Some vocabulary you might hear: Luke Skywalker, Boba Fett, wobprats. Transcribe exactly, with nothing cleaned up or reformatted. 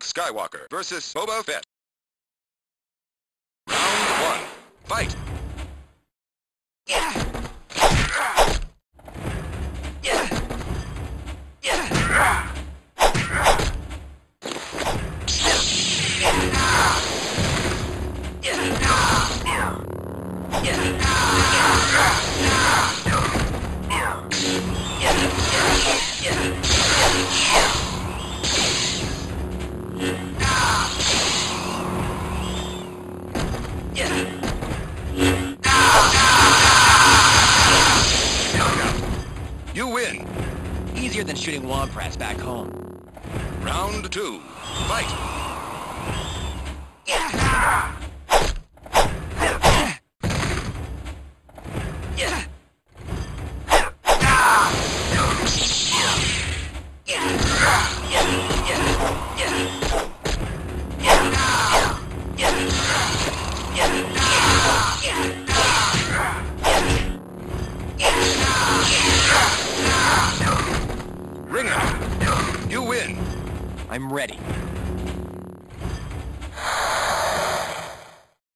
Luke Skywalker versus Boba Fett. Round one. Fight! Yeah! You win! Easier than shooting wobprats back home. Round two. Fight! Ringer, you win. I'm ready.